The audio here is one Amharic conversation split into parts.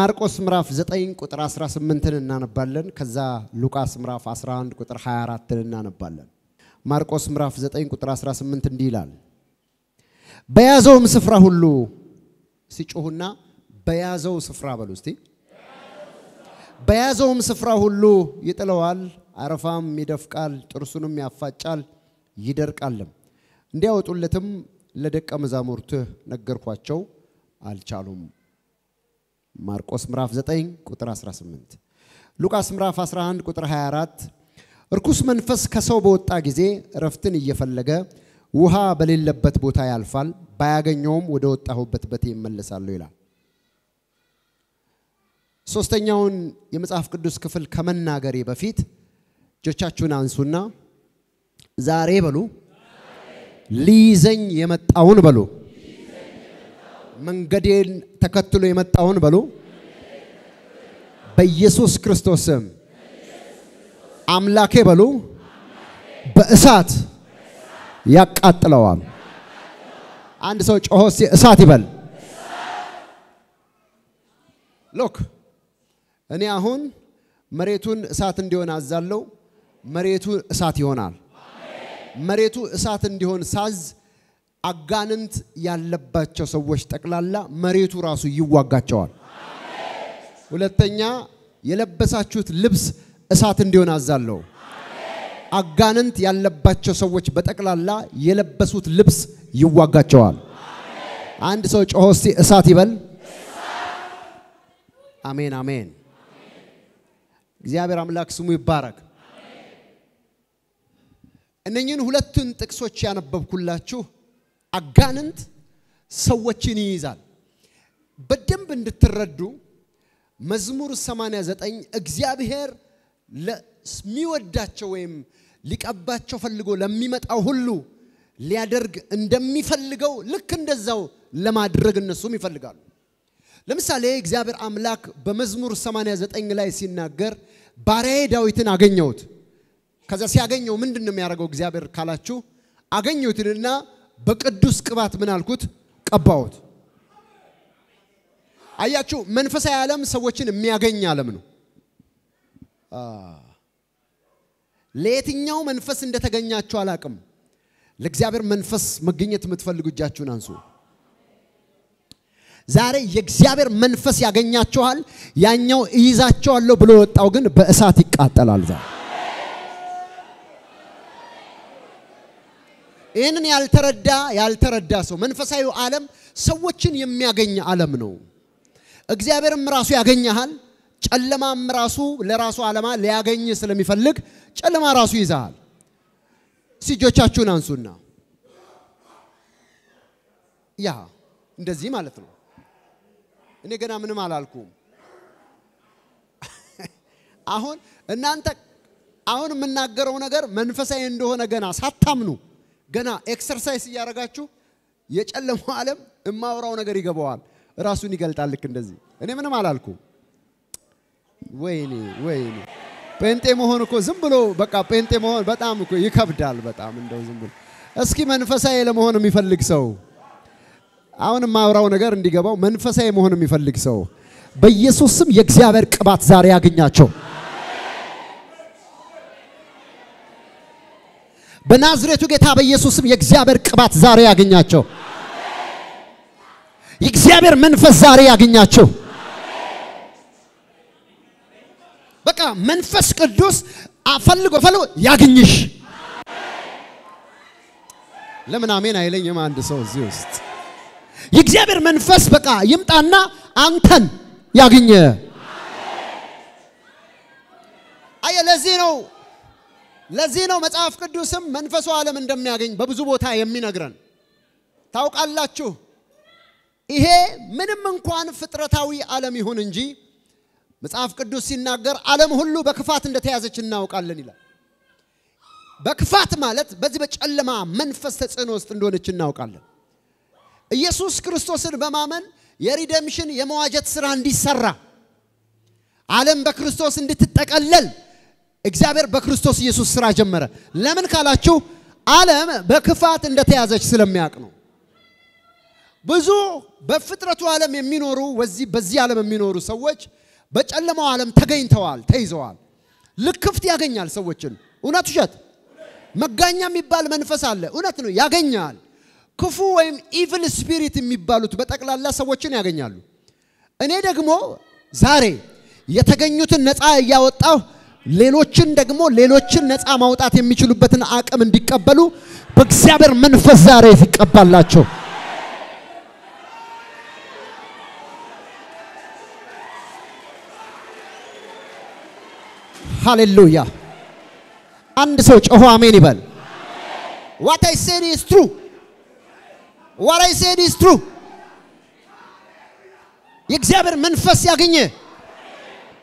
ماركوس مراف زتاين كتر عشرة سمنتن النان بالن كذا لوكاس مراف عشرة عند كتر حيارات النان بالن ماركوس مراف زتاين كتر عشرة سمنتن ديلال بيازوم سفرة هلو سيجوهنا بيازو سفرة بلوستي بيازوم سفرة هلو يتلوال عرفام ميدفقال ترسونم يافاتشال يدرقالم اندياو تولتم لدك امزامورته نغرقواچو አልቻሉም ماركوس مراف زتين كتر أسرة سمنت لوكاس مراف أسرة عند كتر حيارات ركوس منفس كسبوا التعجزة رفتن يفلجا وها بليل لبت بوتاي الفال بايعن يوم ودوت تهو بتبتي من لسالويلا سوستين يوم يمس أفكر دوس كفل كمان ناقريبا فيت جوتشاتشون عن سنة زاريبلو ليزن يمت أون بلو من قدير تكتلو يمتعون بلو بيسوس كريستوسم عملاكي بلو بأسات يقتلوان عند سوچ أهوسي أساتي بل لوك أني أهون مريتون أساتن ديون عزالو مريتون أساتي هونال مريتون أساتن ديون ساز أجاننت ياللباتشوا سويش تكلالا مريتو راسو يواجهون. ولتنيا يلبساتشوت لبس أساتن ديون أزالو. أجاننت ياللباتشوا سويش بتكلالا يلبسوت لبس يواجهون. عند سويش أهوسي أساتي بل. آمين آمين. زيابير أملاك سمي بارك. إنني نهولتن تكسوتشي أنا ببكلاتشو. أجاننت سوّتشيني يزال. بدم بند تردو مزمور السمانة ذات أين أجزابهر لسميوداتشوهم لك أبّاتشو فلقو لميمت أهولو ليادرج اندمي فلقو لكن دزاو لما درج النسومي فلقال. لمثال أجزابر أملاك بمزمور السمانة ذات أين لا يسيناجر باري داويتن أجنيوت. كذا سيأجنيو من دنيا ميرجو أجزابر كلاشو أجنيوت لنا بقدوس كبات من الكوت كباوت. أياتشو منفس العالم سوتشين ميعجني عالمنو. ليتين يوم منفس إن ده تجني أشوا لكم. لجزابر منفس مجنية متفلق جاتشون أنسو. زاره يجزابر منفس يجني أشوا هال يانيو إذا أشوا لو بلوت أوجن بأساتي كاتلال ذا. إنني يالتردى سو من فسايو عالم سوتشين يمي أغني عالمنو اجزابر مراسو يغني هال چلما مراسو لراسو عالما ليغني سلمي فلق چلما راسو يزال سيجوچاچون انسونا يا اندزي معناتنو اني غنا منم علالكم اهون انانت اهون منناغرو ነገር መንፈሳዊ እንደሆነ ገና ሳታምኑ ገና ኤክሰርሳይዝ ያረጋችሁ የጨለመው ዓለም እማውራው ነገር ይገባዋል ራሱን ይገልጣል ልክ እንደዚህ እኔ ምንም አላልኩ ወይኔ ጴንጤ መሆን እኮ ዝም ብሎ በቃ ጴንጤ መሆን በጣም እኮ ይከብዳል በጣም እንደው ዝም ብሎ እስኪ መንፈሳዊ ለመሆን የሚፈልግ ሰው አሁን እማውራው ነገር እንዲገባው መንፈሳዊ መሆን የሚፈልግ ሰው በኢየሱስ ስም የእግዚአብሔር ቅባት ዛሬ ያገኛቸው بنازرتو جتها بيسوس يجزابر كبات زاري أغنياتشو يجزابر منفس زاري أغنياتشو بكا منفس كدوس أفلقو يغنيش لمن آمين أيلين يما عندسو زيوست يجزابر منفس بكا يمتعنا أنتن يغنيه أي لزينو لازينو متعاف كدوسم منفسوا على من دمني أجن ببزوبو تايم مين أجرن تاوك الله شو إيه من منكوان فترة تاوي على مهوننجي مصاف قدوس ሲናገር ዓለም ሁሉ በክፋት እንደተያዘች እናውቃለን ይላል በክፋት ማለት በዚህ በጨለማ መንፈስ ተጽዕኖ ውስጥ እንደሆነች እናውቃለን ኢየሱስ ክርስቶስን በማመን የሪደምሽን የመዋጀት ሥራ እንዲሰራ ዓለም በክርስቶስ እንድትጠቀለል እግዚአብሔር በክርስቶስ ኢየሱስ ሥራ ጀመረ ለምን ካላችሁ ዓለም በክፋት እንደተያዘች ስለሚያውቅ ነው ብዙ በፍጥረቱ ዓለም የሚኖሩ ወዚህ በዚህ ዓለም የሚኖሩ ሰዎች በጨለማው ዓለም ተገኝተዋል ተይዘዋል ልክፍት ያገኛል ሰዎችን እውነት ውሸት መጋኛ የሚባል መንፈስ አለ እውነት ነው ያገኛል ክፉ ወይም ኢቪል ስፒሪት የሚባሉት በጠቅላላ ሰዎችን ያገኛሉ እኔ ደግሞ ዛሬ የተገኙትን ነፃ ያወጣው ሌሎችን ደግሞ ሌሎችን ነፃ ማውጣት የሚችሉበትን አቅም እንዲቀበሉ በእግዚአብሔር መንፈስ ዛሬ ይቀበላቸው Hallelujah. And so, amen. Amen. What I said is true. What I said is true. Yexaber manfas yaginye.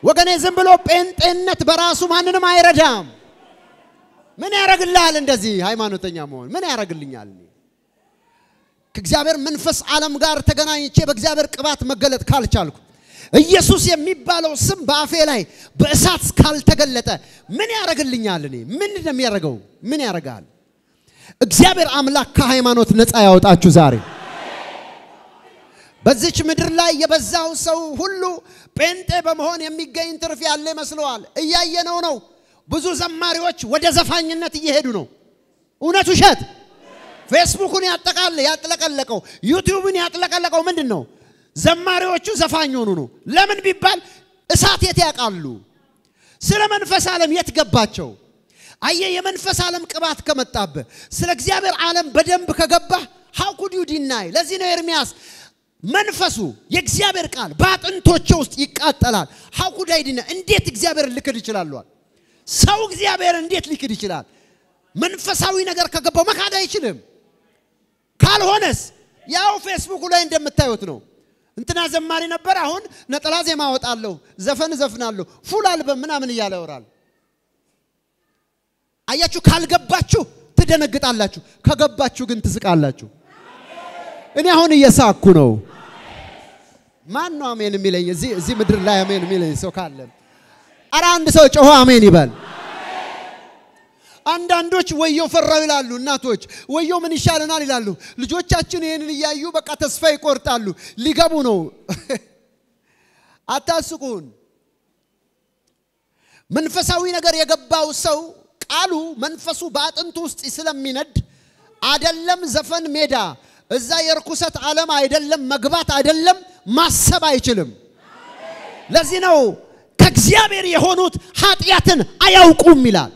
Wagane zembelo pentennet barasu manenum ayredam. Men yaragillal endezi haymanotenya mon. Men yaragillinyal ni. Kexaber manfas alam gar teganayinche bexaber qbat megelet kalchalku. ኢየሱስ የሚባለው ስም ባፌ ላይ በእሳት ካልተገለጠ ምን ያረጋልኛል እኔ ምን እንደሚያረጋው ምን ያረጋል እግዚአብሔር አምላክ ከሃይማኖት ነፃ ያወጣችሁ ዛሬ በዚች ምድር ላይ የበዛው ሰው ሁሉ ጴንጤ በመሆን የሚገኝ ትርፍ ያለ መስሏል እያየነው ነው ብዙ ዘማሪዎች ወደ ዘፋኝነት እየሄዱ ነው እውነቱ ሸት ፌስቡክን ያጠቃል ያጥለቀለቀው ዩቲዩብን ያጥለቀለቀው ምንድነው ዘማሪዎቹ ዘፋኝ ሆኑ ነው ለምን ቢባል እሳት ያቃሉ ስለ መንፈስ ዓለም የተገባቸው አየ የመንፈስ ዓለም ቅባት ከመጣበ ስለ እግዚአብሔር ዓለም በደንብ ከገባ how could you deny ለዚህ ነው ኤርሚያስ መንፈሱ የእግዚአብሔር ቃል ባጥንቶቹ ውስጥ ይቃጠላል how could I deny እንዴት እግዚአብሔር ሊክድ ይችላል ሰው እግዚአብሔር እንዴት ሊክድ ይችላል መንፈሳዊ ነገር ከገባው መካድ አይችልም ካልሆነስ ያው ፌስቡክ ላይ እንደምታዩት ነው እንትና ዘማሪ ነበር አሁን ነጠላ ዜማ አወጣለሁ ዘፈን ዘፍናለሁ ፉል አልበም ምናምን ይያለውራል አያችሁ ካልገባችሁ ትደነግጣላችሁ ከገባችሁ ግን ትስቃላችሁ እኔ አሁን እየሳቅኩ ነው ማን ነው አሜን የሚለኝ እዚህ ምድር ላይ አሜን የሚለኝ ሰው ካለ አራ አንድ ሰው ጮሆ አሜን ይበል አንዳንዶች ወዮ ፈራው ይላሉ እናቶች ወዮ ምን ይሻለናል ይላሉ ልጆቻችን ይሄንን ያዩ በቃ ተስፋ ይቆርጣሉ ሊገቡ ነው አታስቁን መንፈሳዊ ነገር የገባው ሰው ቃሉ መንፈሱ ባጥንቱ ውስጥ ስለሚነድ አይደለም ዘፈን ሜዳ እዛ የርኩሰት ዓለም አይደለም መግባት አይደለም ማሰብ አይችልም ለዚህ ነው ከእግዚአብሔር የሆኑት ኃጢያትን አያውቁም ይላል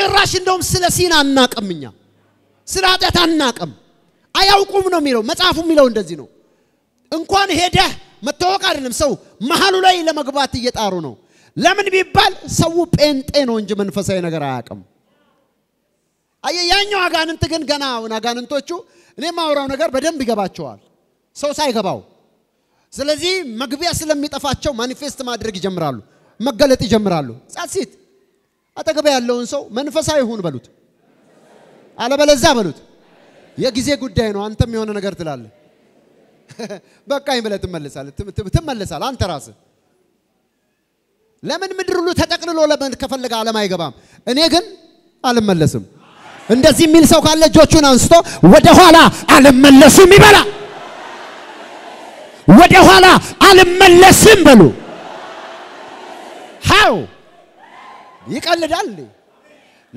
ጭራሽ እንደውም ስለ ሲና እናቀምኛ ስለ አጣት እናቀም አያውቁም ነው የሚለው መጽሐፉ የሚለው እንደዚህ ነው እንኳን ሄደ መተዋወቅ አይደለም ሰው መሐሉ ላይ ለመግባት እየጣሩ ነው ለምን ቢባል ሰው ጴንጤ ነው እንጂ መንፈሳዊ ነገር አያቀም አያኛው አጋንንት ግን ገና አጋንንቶቹ እኔም አውራው ነገር በደንብ ይገባቸዋል ሰው ሳይገባው ስለዚህ መግቢያ ስለሚጠፋቸው ማኒፌስት ማድረግ ይጀምራሉ መገለጥ ይጀምራሉ ጻሲት አጠገብ ያለውን ሰው መንፈሳዊ ሆን በሉት አለበለዛ በሉት የጊዜ ጉዳይ ነው አንተም የሆነ ነገር ትላለህ በቃኝ ብለህ ትመለሳለህ አንተ ራስህ ለምን ምድር ሁሉ ተጠቅልሎ ለምን ከፈለጋ ዓለም አይገባም እኔ ግን አልመለስም እንደዚህ ሚል ሰው ካለ ጆቹን አንስቶ ወደ ኋላ አልመለስም ይበላ ወደ ኋላ አልመለስም በሉ ሃው ይቀልዳል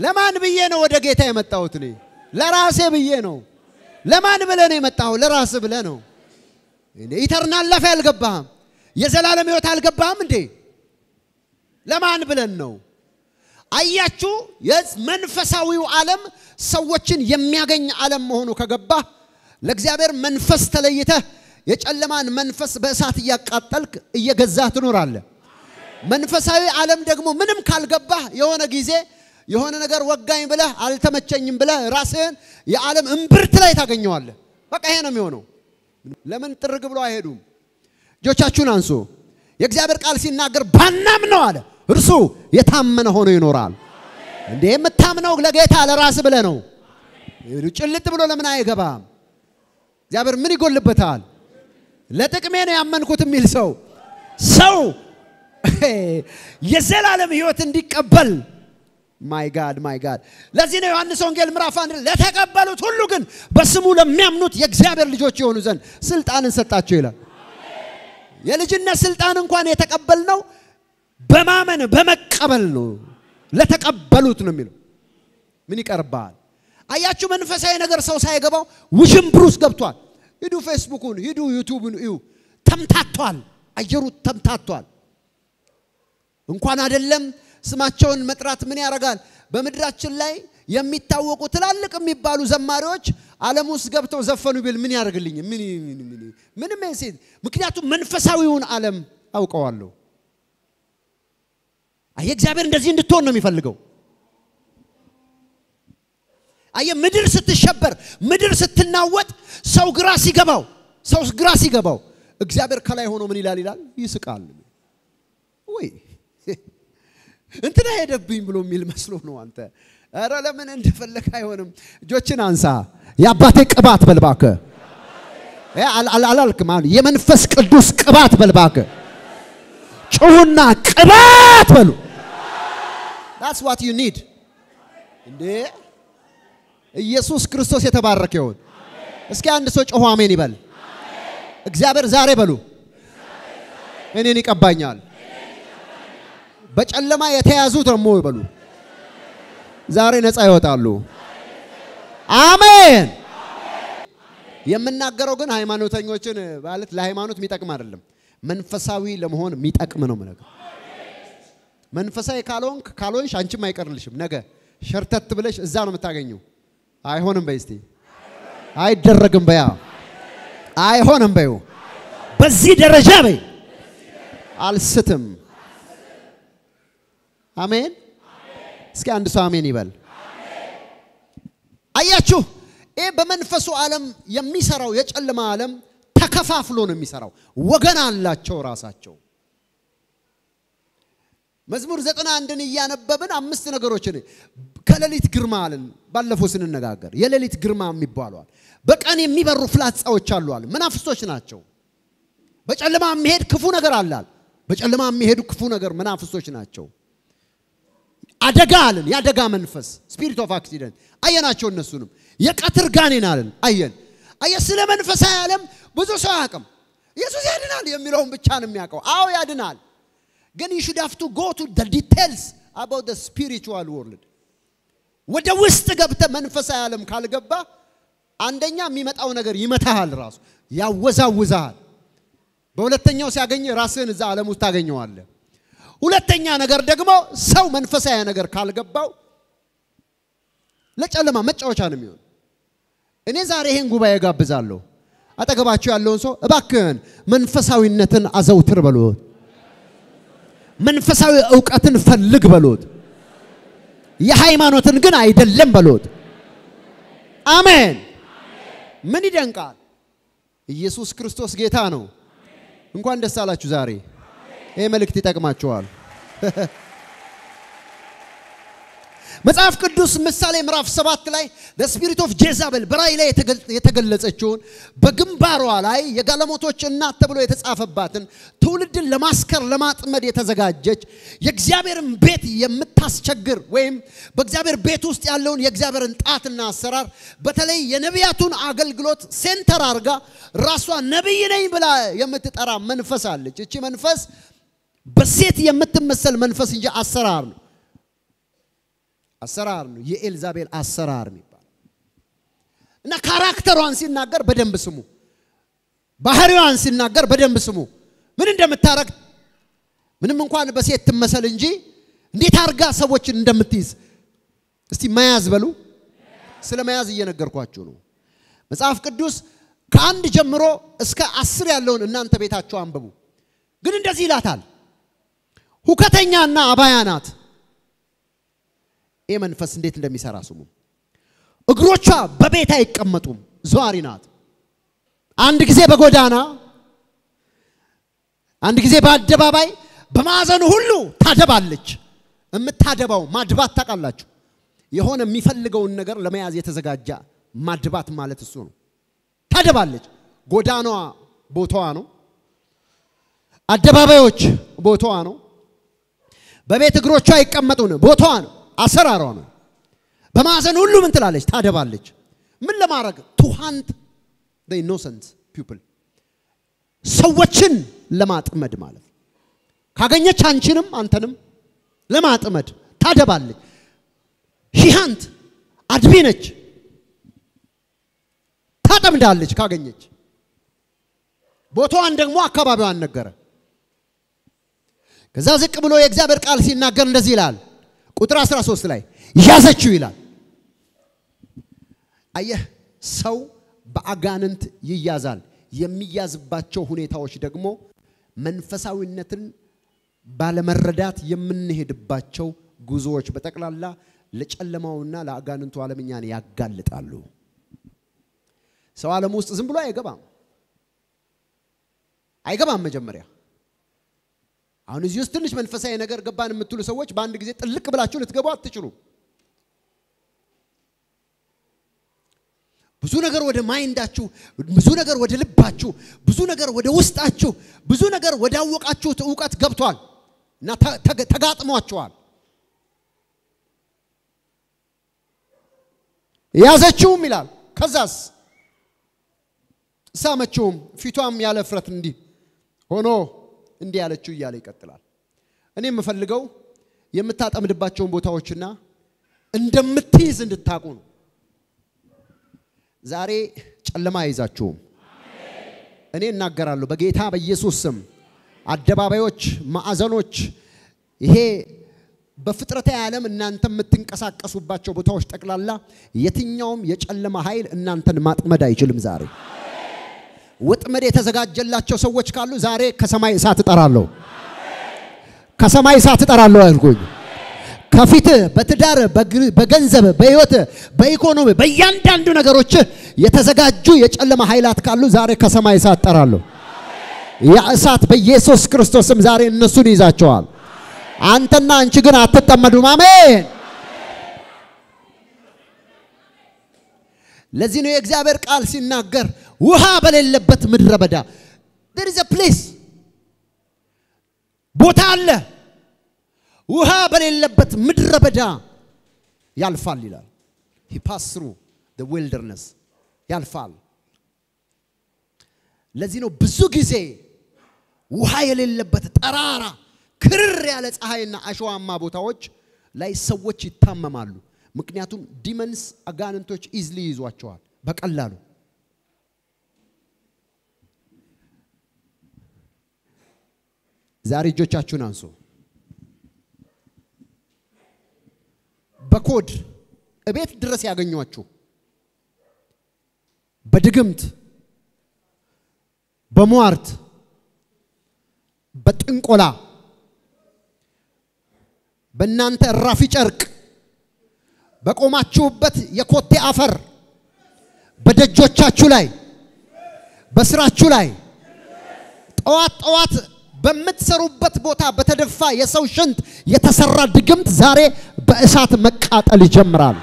ለማን ብዬ ነው ወደ ጌታ የመጣሁት እኔ ለራሴ ብዬ ነው ለማን ብለ ነው የመጣው ለራስ ብለ ነው እኔ ኢተርናል ላይፍ አልገባህም የዘላለም ሕይወት አልገባህም እንዴ ለማን ብለን ነው አያችሁ መንፈሳዊው ዓለም ሰዎችን የሚያገኝ ዓለም መሆኑ ከገባ ለእግዚአብሔር መንፈስ ተለይተ የጨለማን መንፈስ በእሳት ያቃጠልክ እየገዛህ ትኖራለህ መንፈሳዊ ዓለም ደግሞ ምንም ካልገባ የሆነ ጊዜ የሆነ ነገር ወጋኝ ብለ አልተመቸኝም ብለ ራስህን የዓለም እንብርት ላይ ታገኘዋለህ በቃ ይሄ ነው የሚሆነው ለምን ጥርግ ብሎ አይሄዱም ጆቻችሁን አንሱ يكذب القلب سيناقر بنامناه رسو يتامنه هنا ينورال ده متامنه وغلا جيت على راس بلنو يرجلت بلو لمن أيه كبام جابر مني قول بثال لا تكمين أمن كوت ميل سو يزال العالم يوتن دي قبل my God لازين يوحنس وانجيل مرافان لا تقبلوا تقولون بس مولا ميمنوت يجابر لجوتي ونزن سلطان سلطاتي له يلجنا سلطان انكوان يتقبلنا بمامن بمقبلنا لا تقبلوا تنميلو مني قربال أياتكم من فسائنا غير سوساي جبوا وجم بروس جبتوال يدو فيسبوكون يدو يوتيوبون يو تمتاتوال أجرو تمتاتوال إنكوان هذا اللهم سماحون مترات مني أرجال بمدرات شلّي يمي تاوكو تلالك يمي بالو زماروج على موس جبتو زفنو بيل مني أرجليني مني مني مني مني مسيد مكنياتو من فساويون عالم أو كوالو أيك زابير نزين دتون نمي فلقو أيه مدرسة الشبر مدرسة النوّت سو غراسي جباو سو غراسي جباو إجابر خلايا هونو مني لالي لال يسقال وي أنت لا يدب بين بلو ميل مسلونو أنت أرى لمن أنت فلك هاي هونم جوتشين أنسى يا باتك أبات بالباك يا على الكمان يمن فسك الدوس أبات بالباك شونا أبات بالو that's what you need إنديه يسوع كريستوس يتبارك يهود. اسكي عند سوتش هو عميني بال. إجابر زاري بلو. إني نيك أبانيال. بج الله ما يتهازو ترموه بلو. زاري ناس أيوة تعلو. آمين. يمن ناقروجن هاي مانو تانيوتشن بالت لا هاي مانو تميتك مارلهم. من فساوي لمهون ميتك منو منك. من فساي كالون كالونش أنتش ما يكرلشم نجا. شرطت بلش زانو متاعينيو. أي هونم بيستي، أي درجم بيا، أي هونم بيو، بزيد درجة بي، على ستم، آمين، سكان دسامين يبل، أيه شو، إيه بمنفسو عالم يميسراو يجعل ما عالم تكفافلون ميسراو، وجنا الله شو راساتشو، مزمور زتنا عندنا يانببنا عم مستنقروشني. كلاليت جرمالن باللفوسين النجاجر يلاليت جرمام مبالوان بق أني مبرر فلاتس أو تشالوان منافسوش ناتشو بج على ما عم يهد كفونا جر علال بج على ما عم يهد كفونا جر منافسوش ناتشو أدعالن يا دعا منفس spirit of accident أيه ناتشو نسونم يكثر غاني نالن أيه أيه سلة منفس عالم بزوجها هكم يسوع يدينال يميلهم بتشانم ياكو أو يدينال then you should have to go to the details about the spiritual world ودوست جبت منفسه عالم خال جبّه عندنا ميمت أو نجر يمتها على الرأس يا وزا وزا بولتني وش أغني راسين زعلة مستغني وارله ولتني نجر دجمو سو منفسه نجر خال جبّه ليش علما مش أوشان ميون إن زارهين جوبا يجاب بزارلو أتجبات شو علونسو باكن منفسه وينتن عزو تربلود منفسه أوقاتن فلق بلود የሃይማኖትን ግን አይደለም በሉት አሜን ምን ይደንቃል ኢየሱስ ክርስቶስ ጌታ ነው እንኳን ደስ አላችሁ ዛሬ ይሄ መልእክት ይጠቅማችኋል መጽሐፍ ቅዱስ ምሳሌ ምዕራፍ 7 ላይ the spirit of Jezebel በራእይ ላይ የተገለጸችውን በግንባሯ ላይ የጋለሞቶች እናት ተብሎ የተጻፈባትን ትውልድን ለማስከር ለማጥመድ የተዘጋጀች የእግዚአብሔርን ቤት የምታስቸግር ወይም በእግዚአብሔር ቤት ውስጥ ያለውን የእግዚአብሔርን ጣትና አሰራር በተለይ የነቢያቱን አገልግሎት ሴንተር አርጋ ራሷ ነብይ ነኝ ብላ የምትጠራ መንፈስ አለች እቺ መንፈስ በሴት የምትመሰል መንፈስ እንጂ አሰራር ነው አሰራር ነው የኤልዛቤል አሰራር የሚባል እና ካራክተሯን ሲናገር በደንብ ስሙ ባህሪዋን ሲናገር በደንብ ስሙ ምን እንደምታረክ ምንም እንኳን በሴት ትመሰል እንጂ እንዴት አርጋ ሰዎችን እንደምትይዝ እስቲ መያዝ በሉ ስለመያዝ እየነገርኳችሁ ነው መጽሐፍ ቅዱስ ከአንድ ጀምሮ እስከ 10 ያለውን እናንተ ቤታችሁ አንብቡ ግን እንደዚህ ይላታል ሁከተኛና አባያናት إيه من فسندت لم يسراسوم. أقرأتها ببيتها يكمّتهم زوارينات. عندك زي بقودانا. አንድ ጊዜ በአደባባይ በማዘኑ ሁሉ ታደባለች እምታደባው ማድባት ታቃላችሁ የሆነ የሚፈልገውን ነገር ለመያዝ የተዘጋጀ ማድባት ማለት እሱ ነው ታደባለች ጎዳናዋ ቦታዋ ነው አደባባዮች ቦታዋ ነው በቤት እግሮቿ አይቀመጡን ቦታዋ ነው አሰራሯ ነው በማዘኑ ሁሉ ምን ትላለች ታደባለች ምን ለማረግ to hunt the innocent people ሰዎችን ለማጥመድ ማለት ካገኘች አንቺንም አንተንም ለማጥመድ ታደባለች ሂሃንት አድቢነች ታጠምዳለች ካገኘች ቦታዋን ደግሞ አካባቢዋን ነገረ ከዛ ዝቅ ብሎ የእግዚአብሔር ቃል ሲናገር እንደዚህ ይላል ቁጥር 13 ላይ ያዘችው ይላል አየህ ሰው በአጋንንት ይያዛል የሚያዝባቸው ሁኔታዎች ደግሞ መንፈሳዊነትን ባለመረዳት የምንሄድባቸው ጉዞዎች በጠቅላላ ለጨለማውና ለአጋንንቱ ዓለምኛን ያጋልጣሉ ሰው ዓለም ውስጥ ዝም ብሎ አይገባም መጀመሪያ አሁን እዚህ ውስጥ ትንሽ መንፈሳዊ ነገር ገባን የምትሉ ሰዎች በአንድ ጊዜ ጥልቅ ብላችሁ ልትገቡ አትችሉ ብዙ ነገር ወደ ማይንዳችሁ ብዙ ነገር ወደ ልባችሁ ብዙ ነገር ወደ ውስጣችሁ ብዙ ነገር ወዳወቃችሁት ዕውቀት ገብቷል እና ተጋጥሟችኋል ያዘችውም ይላል ከዛስ ሳመችውም ፊቷም ያለ ፍረት እንዲህ ሆኖ እንዲህ ያለችው ይያለ ይቀጥላል እኔም ፈልገው የምታጠምድባቸው ቦታዎችና እንደምትይዝ እንድታቁ ነው ዛሬ ጨለማ ይዛችሁ እኔ እናገራለሁ በጌታ በኢየሱስ ስም አደባባዮች ማዕዘኖች ይሄ በፍጥረተ ዓለም እናንተ የምትንቀሳቀሱባቸው ቦታዎች ጠቅላላ የትኛውም የጨለማ ኃይል እናንተን ማጥመድ አይችልም ዛሬ ወጥመድ የተዘጋጀላቸው ሰዎች ካሉ ዛሬ ከሰማይ እሳት እጠራለሁ ከሰማይ እሳት እጠራለሁ አልኩኝ ከፊት በትዳር በገንዘብ በህይወት በኢኮኖሚ በእያንዳንዱ ነገሮች የተዘጋጁ የጨለማ ኃይላት ካሉ ዛሬ ከሰማይ እሳት እጠራለሁ ያ እሳት በኢየሱስ ክርስቶስም ዛሬ እነሱን ይዛቸዋል አንተና አንቺ ግን አትጠመዱም አሜን ለዚህ ነው የእግዚአብሔር ቃል ሲናገር ውሃ በሌለበት ምድረ በዳ there is a place ቦታ አለ ውሃ በሌለበት ምድረ በዳ ያልፋል ይላል he passed through the wilderness ያልፋል ለዚህ ነው ብዙ ጊዜ ውሃ የሌለበት ጠራራ ክርር ያለ ፀሐይና አሸዋማ ቦታዎች ላይ ሰዎች ይታመማሉ ምክንያቱም ዲመንስ አጋንንቶች ኢዝሊ ይዟቸዋል በቀላሉ ዛሬ እጆቻችሁን አንሱ በኮድ እቤት ድረስ ያገኙአችሁ በድግምት በመዋርት በጥንቆላ በእናንተ ራፊ ጨርቅ በቆማችሁበት የኮቴ አፈር በደጆቻችሁ ላይ በስራችሁ ላይ ጧት በመትሰሩበት ቦታ በተደፋ የሰው ሽንት የተሰራ ድግምት ዛሬ በእሳት መቃጠል ይጀምራል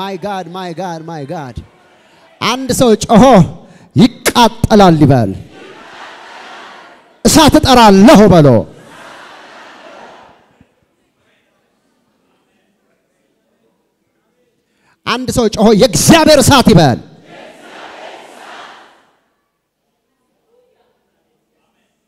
my god my god my god አንድ ሰው ጮሆ ይቃጠላል ይባል እሳት ተጠራለሁ በሎ አንድ ሰው ጮሆ የእግዚአብሔር እሳት ይባል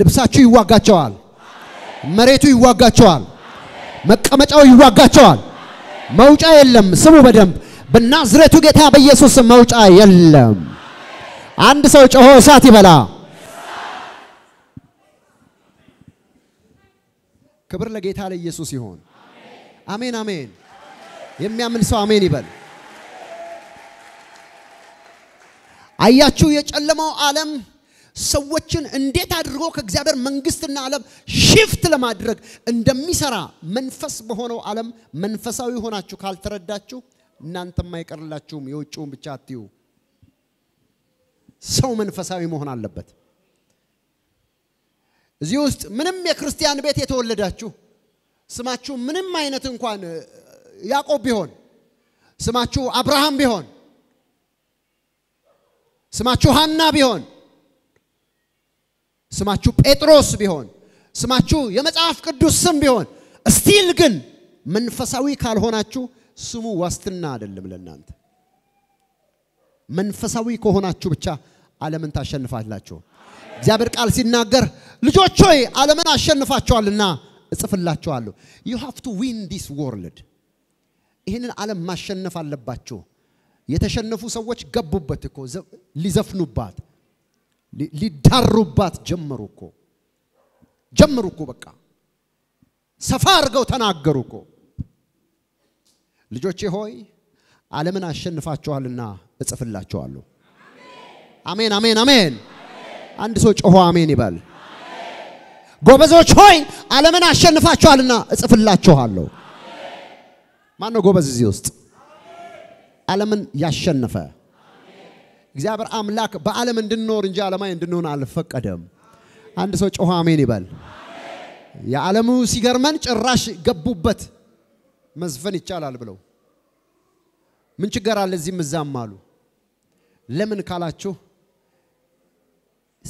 ልብሳችሁ ይዋጋቸዋል መሬቱ ይዋጋቸዋል መቀመጫው ይዋጋቸዋል መውጫ የለም ስሙ በደም በናዝሬቱ ጌታ በኢየሱስ መውጫ የለም عند سوچ اوه ساتي بلا كبر لقيت على يسوع هون آمين آمين يم يعمل سو آمين يبل أياتشو يجعلمو عالم سوتشن انديت عدروك اكزابر منقستن عالم شفت لما عدرك اندمي سرا منفس بهونو عالم منفساوي هوناتشو كال ترداتشو نانتم ما يكرلاتشو ميوچوم بچاتيو سو منفساوي مهون عالبت زيوست منم يا كريستيان بيت يتولداتشو سماتشو منم ما ينتن كوان يعقوب بيهون سماتشو ابراهام بيهون سماتشو هانا بيهون سماتشو بيتروس بيهون سماتشو يمتعاف قدوس سم بيهون استيل قن منفساوي كالهوناتشو سمو واستنا دلم لنانت منفساوي كهوناتشو بچا عالمن تاشنفات لاتشو እግዚአብሔር ቃል ሲናገር ልጆች ሆይ ዓለምን አሸንፋቸዋልና እጽፍላችኋለሁ you have to win this world ይሄንን ዓለም ማሸነፍ አለባችሁ የተሸነፉ ሰዎች ገቡበት እኮ ሊዘፍኑባት ሊዳሩባት ጀመሩኮ በቃ ሰፋ አድርገው ተናገሩኮ ልጆች ሆይ ዓለምን አሸንፋቸዋልና እጽፍላችኋለሁ አሜን አሜን አሜን አንድ ሰው ጮሆ አሜን ይባል ጎበዞች ሆይ ዓለምን አሸንፋችኋልና እጽፍላችኋለሁ ማን ነው ጎበዝ እዚህ ውስጥ ዓለምን ያሸነፈ እግዚአብሔር አምላክ በዓለም እንድንኖር እንጂ ዓለማዊ እንድንሆን አልፈቀደም አንድ ሰው ጮሆ አሜን ይባል ያዓለሙ ሲገርመን ጭራሽ ገቡበት መዝፈን ይቻላል ብለው ምን ችግር አለ እዚህም እዛም አሉ ለምን ካላችሁ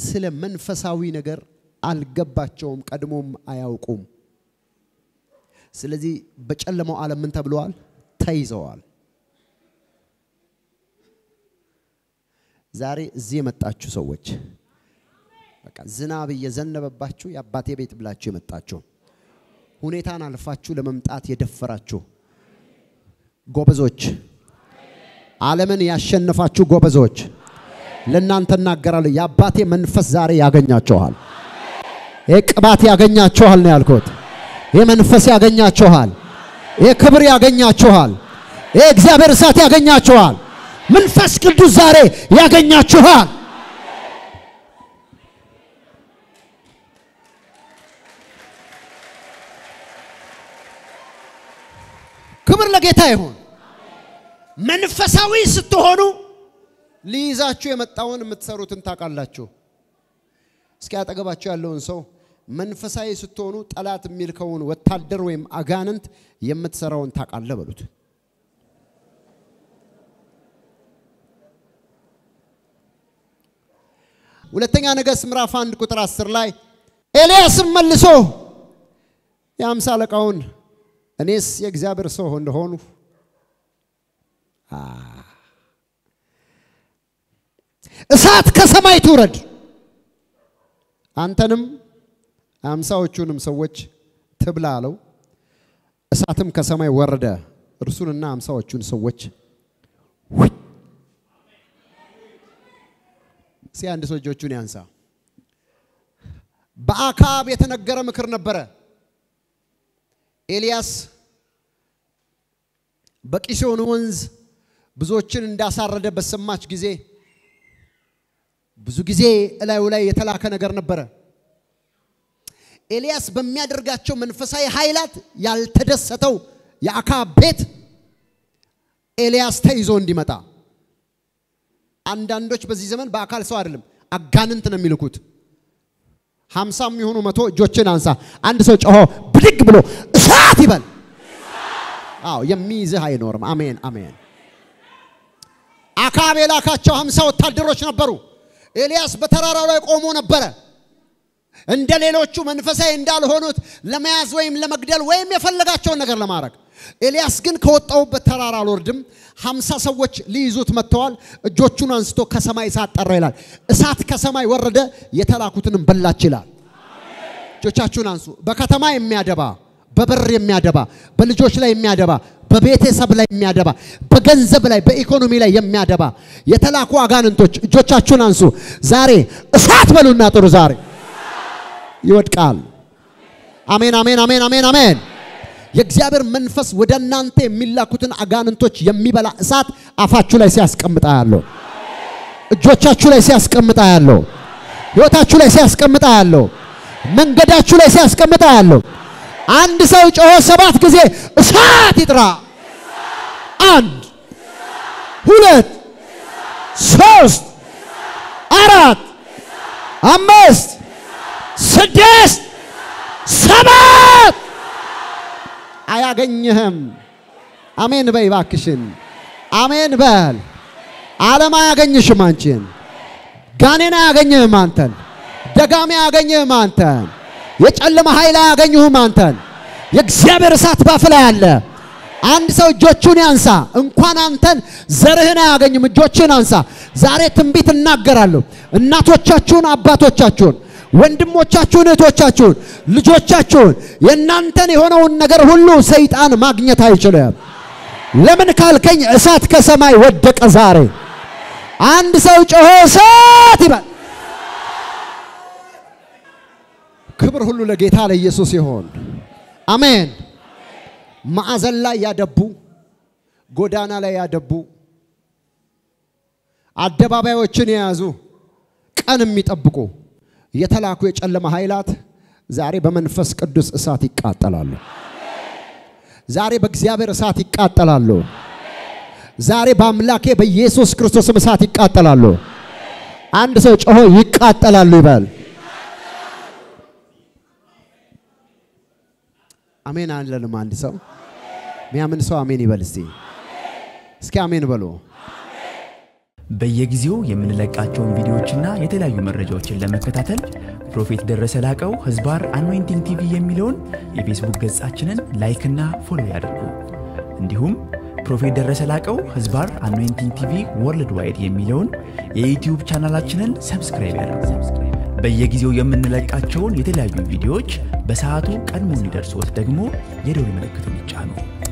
ስለ መንፈሳዊ ነገር አልገባቸውም ቀድሞም አያውቁም ስለዚህ በጨለማው ዓለም ምን ተብለዋል ተይዘዋል ዛሬ እዚህ መጣችሁ ሰዎች በቃ ዝናብ እየዘነበባችሁ ያባቴ ቤት ብላችሁ መጣችሁ ሁኔታን አልፋችሁ ለመምጣት የደፈራችሁ ጎበዞች ዓለምን ያሸነፋችሁ ጎበዞች ለእናንተ እናገራለሁ ያባቴ መንፈስ ዛሬ ያገኛቸዋል የቅባት ያገኛቸዋል ነው ያልኩት የመንፈስ ያገኛቸዋል የክብር ያገኛቸዋል የእግዚአብሔር ሰዓት ያገኛቸዋል መንፈስ ቅዱስ ዛሬ ያገኛቸዋል ክብር ለጌታ ይሁን መንፈሳዊ ስትሆኑ ሊይዛችሁ የመጣውን የምትሰሩትን ታቃላችሁ እስኪ አጠገባችሁ ያለውን ሰው መንፈሳዊ ስትሆኑ ጣላት የሚልከውን ወታደር ወይም አጋንንት የምትሰራውን ታቃለ በሉት ሁለተኛ ነገሥት ምዕራፍ 1 ቁጥር 10 ላይ ኤልያስ መልሶ የ50 አለቃውን እኔስ የእግዚአብሔር ሰው እንደሆንሁ እሳት ከሰማይ ትውረድ አንተንም አምሳዎቹንም ሰዎች ትብላለው እሳትም ከሰማይ ወረደ እርሱንና አምሳዎቹን ሰዎች ሲያንድ ሰዎቹን ያንሳ በአካብ የተነገረ ምክር ነበረ ኤልያስ በቂሶን ወንዝ ብዙዎችን እንዳሳረደ በሰማች ጊዜ ብዙ ጊዜ ላይ የተላከ ነገር ነበረ ኤልያስ በሚያደርጋቸው መንፈሳዊ ኃይላት ያልተደሰተው ያአካብ ቤት ኤልያስ ተይዞ እንዲመጣ አንዳንዶች በዚህ ዘመን በአካል ሰው አይደለም አጋንንት ነው የሚልኩት 50 የሚሆኑ 100 እጆችን አንሳ አንድ ሰው ጮሆ ብድግ ብሎ እሳት ይበል አዎ የሚይዝህ አይኖርም አሜን አሜን አካብ የላካቸው 50 ወታደሮች ነበሩ ኤልያስ በተራራው ላይ ቆሞ ነበር እንደሌሎቹ መንፈሳዊ እንዳልሆኑት ለመያዝ ወይም ለመግደል ወይም የፈለጋቸው ነገር ለማረክ ኤልያስ ግን ከወጣውበት ተራራ አልወርድም 50 ሰዎች ሊይዙት መጥተዋል እጆቹን አንስቶ ከሰማይ ሳጣራ ይላል እሳት ከሰማይ ወረደ የተላኩትንም በላች ይላል እጆቻችሁን አንሱ በከተማ የሚያደባ ببري ميادبا بالجوش لا ميادبا ببيت سبلا ميادبا بجنزب لا بإقتصاد لا ميادبا يتلاقوا عن توج جوتشون أنسو زاري سات بلونا ترو زاري يود قال آمين آمين آمين آمين آمين يكذابر منفس ودنانته ملا كتن عن توج يمي بلا سات أفاتشون لا سياس كم تعالو جوتشون لا سياس كم تعالو يوتشون لا سياس كم تعالو من قداشون لا سياس كم تعالو عند سويج أو سبات كذي سات يترا عند هولت سوست أراد أمست سدست سبات أياقينهم أمين باي باكشين أمين بال عالم أياقيني شو مانشين غانين أياقيني مانتن دعامي أياقيني مانتن يجعل ما هيلا أغنيه مانتن يجزيبر سات بافلال عند سو جوتشون ينسى إنكوان أنتن زرهنا أغنيه مجوتشون ينسى زاره تنبيت النجارلو الناتو تشون أباتو تشون وندمو تشون تو تشون لجو تشون ينانتني هنا والنجار هلو سيد أنا ما غنيت هاي شلون لمن قال كين سات كسماي ودك أزاري عند سو جوه ساتيبا كبر هلو لقيت على يسوع هون، آمين. ما أزال لا يدبو، قدانا لا يدبو. الدبابة وتشني أزو، كأنهم يتأبكو. يتلاقوا يجعل ما هيلات، زاري بمنفس قدس ساتي كاتلالو. زاري بجزيابر ساتي كاتلالو. زاري باملاك بيسوع كريستوس مساتي كاتلالو. عند سوتش أهو يكاتلالو بال. آمين أنا لنا ما عندي سو، ميا من سو آمين يبالستي، سك آمين بالو. بيجزيو يمن لك أشوف فيديوهنا يتلا يوم الرجوع لما كتاتل، بروفيت درسلاك أو هزبار أنوينتين تي في يميلون، يفيسبوك جز أشنن لايكنا فولو ياركو. عندهم بروفيت درسلاك أو هزبار أنوينتين تي في وورلد وايد يميلون، يوتيوب قناة أشنن سبسكرايبر. በየጊዜው የምንለቃቸውን የተለያዩ ቪዲዮዎች በሰዓቱ ቀድሞ እንዲደርሶት ደግሞ የደወል ምልክቱን ይጫኑ።